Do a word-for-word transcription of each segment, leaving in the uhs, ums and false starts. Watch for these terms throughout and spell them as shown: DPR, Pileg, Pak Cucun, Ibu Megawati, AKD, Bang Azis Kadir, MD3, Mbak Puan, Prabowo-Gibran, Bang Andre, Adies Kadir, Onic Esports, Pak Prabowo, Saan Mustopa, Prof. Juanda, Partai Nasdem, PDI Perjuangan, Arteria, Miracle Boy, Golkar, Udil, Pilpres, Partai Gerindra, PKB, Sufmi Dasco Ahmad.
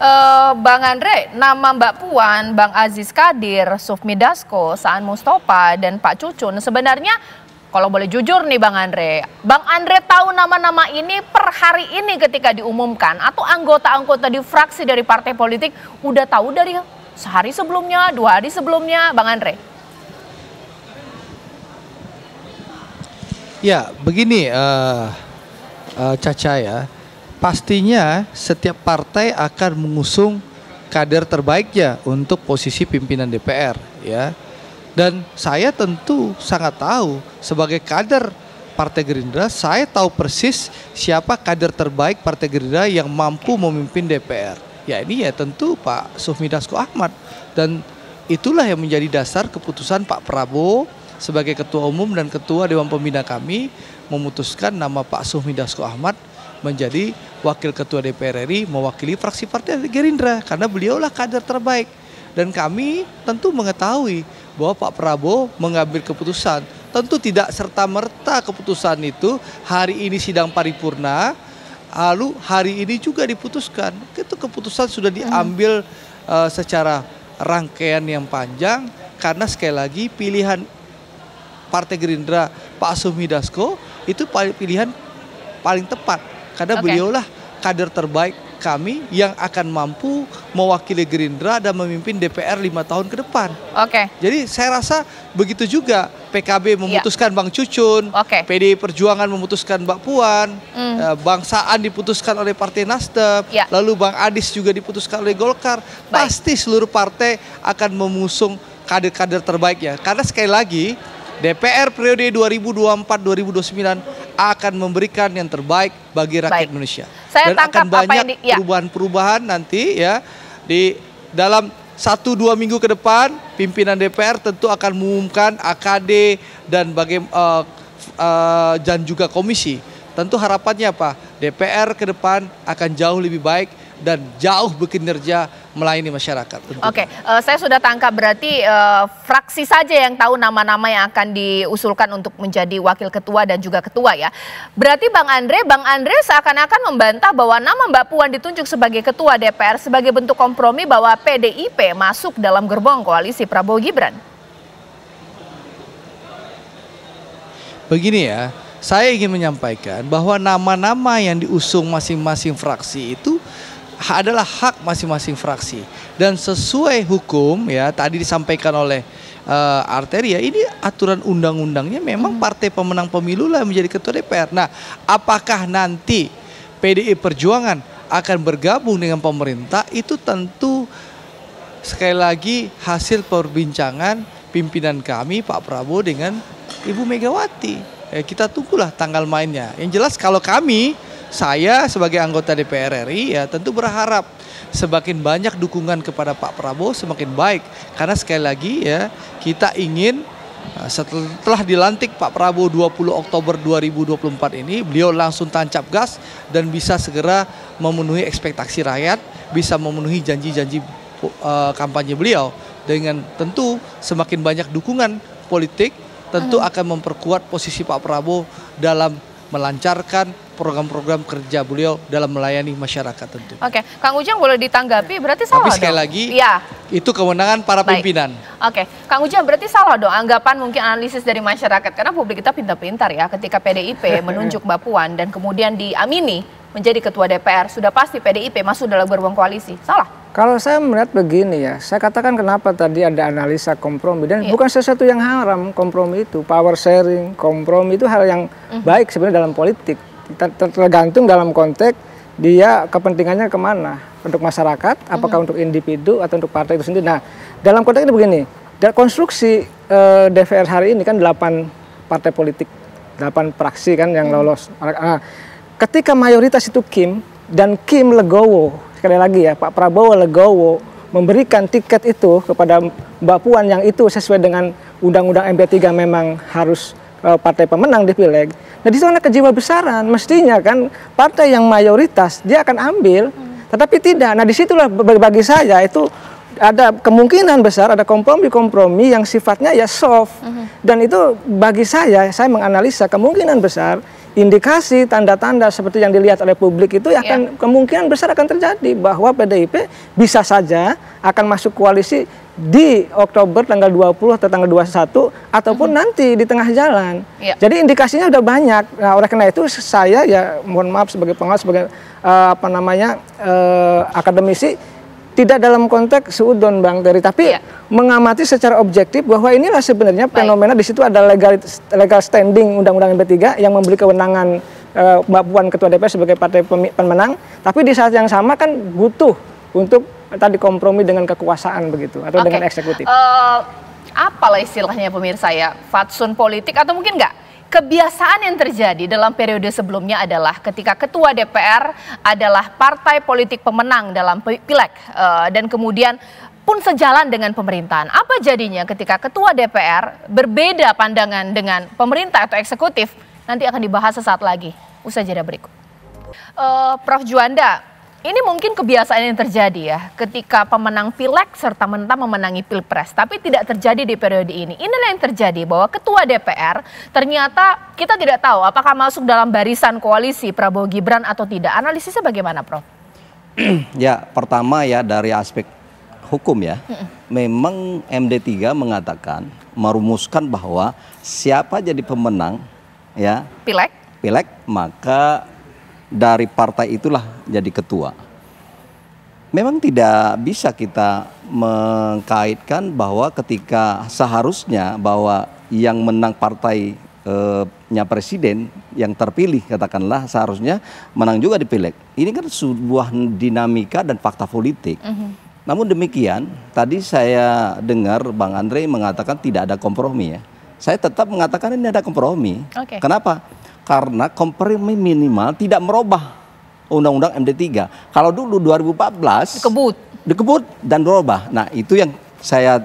eh, Bang Andre, nama Mbak Puan, Bang Azis Kadir, Sufmi Dasco, Saan Mustopa, dan Pak Cucun, sebenarnya kalau boleh jujur nih Bang Andre, Bang Andre tahu nama-nama ini per hari ini ketika diumumkan, atau anggota-anggota di fraksi dari partai politik udah tahu dari sehari sebelumnya, dua hari sebelumnya, Bang Andre? Ya, begini uh, uh, Caca ya, pastinya setiap partai akan mengusung kader terbaiknya untuk posisi pimpinan D P R ya. Dan saya tentu sangat tahu, sebagai kader Partai Gerindra, saya tahu persis siapa kader terbaik Partai Gerindra yang mampu memimpin D P R. Ya ini ya tentu Pak Sufmi Dasco Ahmad, dan itulah yang menjadi dasar keputusan Pak Prabowo sebagai ketua umum dan ketua Dewan Pembina kami memutuskan nama Pak Sufmi Dasco Ahmad menjadi wakil ketua D P R R I mewakili fraksi Partai Gerindra, karena beliaulah kader terbaik. Dan kami tentu mengetahui bahwa Pak Prabowo mengambil keputusan, tentu tidak serta-merta keputusan itu hari ini sidang paripurna lalu hari ini juga diputuskan. Itu keputusan sudah diambil uh, secara rangkaian yang panjang, karena sekali lagi pilihan Partai Gerindra Pak Sufmi Dasco itu pilihan paling tepat, karena okay. beliaulah kader terbaik kami yang akan mampu mewakili Gerindra dan memimpin D P R lima tahun ke depan. Oke. Okay. Jadi saya rasa begitu juga P K B memutuskan yeah. Bang Cucun, okay. P D I Perjuangan memutuskan Mbak Puan, mm. Bang Saan diputuskan oleh Partai Nasdem, yeah. lalu Bang Adis juga diputuskan oleh Golkar. Baik. Pasti seluruh partai akan mengusung kader-kader terbaik ya, karena sekali lagi D P R periode dua ribu dua puluh empat dua ribu dua puluh sembilan akan memberikan yang terbaik bagi rakyat Baik. Indonesia. Saya Dan akan banyak perubahan-perubahan ya. nanti ya di dalam satu dua minggu ke depan pimpinan D P R tentu akan mengumumkan A K D dan bagaimana uh, uh, dan juga komisi. Tentu harapannya apa? D P R ke depan akan jauh lebih baik dan jauh bekerja melayani masyarakat. Oke, okay. uh, saya sudah tangkap berarti uh, fraksi saja yang tahu nama-nama yang akan diusulkan untuk menjadi wakil ketua dan juga ketua ya. Berarti Bang Andre, Bang Andre seakan-akan membantah bahwa nama Mbak Puan ditunjuk sebagai ketua D P R sebagai bentuk kompromi bahwa P D I P masuk dalam gerbong koalisi Prabowo-Gibran. Begini ya, saya ingin menyampaikan bahwa nama-nama yang diusung masing-masing fraksi itu adalah hak masing-masing fraksi, dan sesuai hukum ya tadi disampaikan oleh uh, Arteria, ini aturan undang-undangnya memang partai pemenang pemilu lah menjadi ketua D P R. Nah, apakah nanti P D I Perjuangan akan bergabung dengan pemerintah, itu tentu sekali lagi hasil perbincangan pimpinan kami Pak Prabowo dengan Ibu Megawati. eh, kita tunggulah tanggal mainnya. Yang jelas kalau kami, saya sebagai anggota D P R R I ya tentu berharap semakin banyak dukungan kepada Pak Prabowo semakin baik, karena sekali lagi ya kita ingin setelah dilantik Pak Prabowo dua puluh Oktober dua ribu dua puluh empat ini beliau langsung tancap gas dan bisa segera memenuhi ekspektasi rakyat, bisa memenuhi janji-janji uh, kampanye beliau, dengan tentu semakin banyak dukungan politik tentu hmm. akan memperkuat posisi Pak Prabowo dalam melancarkan program-program kerja beliau dalam melayani masyarakat tentu. Oke, okay. Kang Ujang boleh ditanggapi, berarti salah. Tapi sekali dong. lagi, ya. itu kewenangan para Baik. pimpinan. Oke, okay. Kang Ujang berarti salah dong anggapan mungkin analisis dari masyarakat, karena publik kita pintar-pintar ya, ketika P D I P menunjuk Mbak Puan dan kemudian diamini menjadi ketua D P R, sudah pasti P D I P masuk dalam gerbong koalisi, salah? Kalau saya melihat begini ya, saya katakan kenapa tadi ada analisa kompromi, dan yeah. bukan sesuatu yang haram kompromi itu. Power sharing, kompromi itu hal yang mm. baik sebenarnya dalam politik. Tergantung dalam konteks dia kepentingannya kemana, untuk masyarakat, apakah mm. untuk individu atau untuk partai itu sendiri. Nah, dalam konteks ini begini, dalam konstruksi eh, D P R hari ini kan delapan partai politik, delapan fraksi kan yang mm. lolos. Nah, ketika mayoritas itu Kim dan Kim Legowo, sekali lagi ya, Pak Prabowo Legowo memberikan tiket itu kepada Mbak Puan yang itu sesuai dengan Undang-Undang M D tiga memang harus uh, partai pemenang di Pileg. Nah, di sana kejiwa besaran, mestinya kan partai yang mayoritas dia akan ambil, hmm. tetapi tidak. Nah, disitulah bagi saya itu ada kemungkinan besar ada kompromi-kompromi yang sifatnya ya soft. Hmm. Dan itu bagi saya, saya menganalisa kemungkinan besar indikasi, tanda-tanda seperti yang dilihat oleh publik itu akan yeah. kemungkinan besar akan terjadi bahwa P D I P bisa saja akan masuk koalisi di Oktober tanggal dua puluh atau tanggal dua puluh satu ataupun mm-hmm. nanti di tengah jalan. Yeah. Jadi indikasinya sudah banyak. Nah, oleh karena itu saya ya mohon maaf sebagai pengawas, sebagai uh, apa namanya uh, akademisi, tidak dalam konteks suudon Bang Teri, tapi ya. mengamati secara objektif bahwa inilah sebenarnya Baik. fenomena. Di situ ada legal, legal standing Undang-Undang M D tiga yang memberi kewenangan uh, Mbak Puan Ketua D P R sebagai partai pemenang, tapi di saat yang sama kan butuh untuk tadi kompromi dengan kekuasaan begitu atau okay. dengan eksekutif. Uh, apalah istilahnya pemirsa ya, fatsun politik atau mungkin enggak? Kebiasaan yang terjadi dalam periode sebelumnya adalah ketika ketua D P R adalah partai politik pemenang dalam Pileg uh, dan kemudian pun sejalan dengan pemerintahan. Apa jadinya ketika ketua D P R berbeda pandangan dengan pemerintah atau eksekutif? Nanti akan dibahas sesaat lagi. Usai jeda berikut. Uh, Profesor Juanda, ini mungkin kebiasaan yang terjadi ya ketika pemenang Pileg serta mentah memenangi Pilpres, tapi tidak terjadi di periode ini. Inilah yang terjadi bahwa ketua D P R ternyata kita tidak tahu apakah masuk dalam barisan koalisi Prabowo-Gibran atau tidak. Analisisnya bagaimana, Prof? Ya, pertama ya dari aspek hukum ya. Memang M D tiga mengatakan, merumuskan bahwa siapa jadi pemenang ya Pileg, Pileg maka dari partai itulah jadi ketua. Memang tidak bisa kita mengkaitkan bahwa ketika seharusnya bahwa yang menang partainya eh, presiden yang terpilih katakanlah seharusnya menang juga di Pileg. Ini kan sebuah dinamika dan fakta politik. Uh-huh. Namun demikian tadi saya dengar Bang Andre mengatakan tidak ada kompromi ya. Saya tetap mengatakan ini ada kompromi. Okay. Kenapa? Karena kompromi minimal tidak merubah Undang-Undang M D tiga. Kalau dulu dua ribu empat belas dikebut, dikebut dan merubah. Nah itu yang saya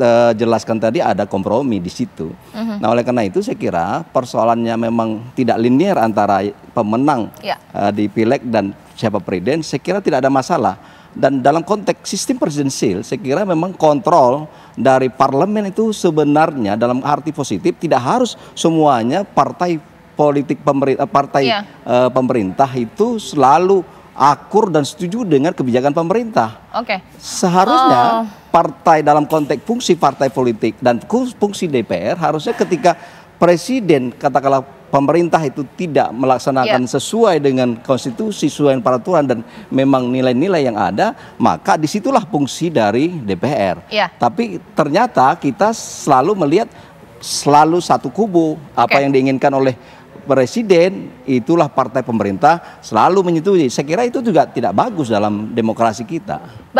uh, jelaskan tadi ada kompromi di situ. Uh-huh. Nah oleh karena itu saya kira persoalannya memang tidak linier antara pemenang yeah. uh, di Pileg dan siapa presiden. Saya kira tidak ada masalah. Dan dalam konteks sistem presidensil saya kira memang kontrol dari parlemen itu sebenarnya dalam arti positif tidak harus semuanya partai politik pemerintah, partai yeah. uh, pemerintah itu selalu akur dan setuju dengan kebijakan pemerintah. Oke. Okay. Seharusnya oh. partai dalam konteks fungsi partai politik dan fungsi D P R harusnya ketika presiden katakanlah pemerintah itu tidak melaksanakan yeah. sesuai dengan konstitusi, sesuai peraturan dan memang nilai-nilai yang ada, maka disitulah fungsi dari D P R. Yeah. Tapi ternyata kita selalu melihat selalu satu kubu okay. apa yang diinginkan oleh presiden itulah partai pemerintah selalu menyetujui. Saya kira itu juga tidak bagus dalam demokrasi kita.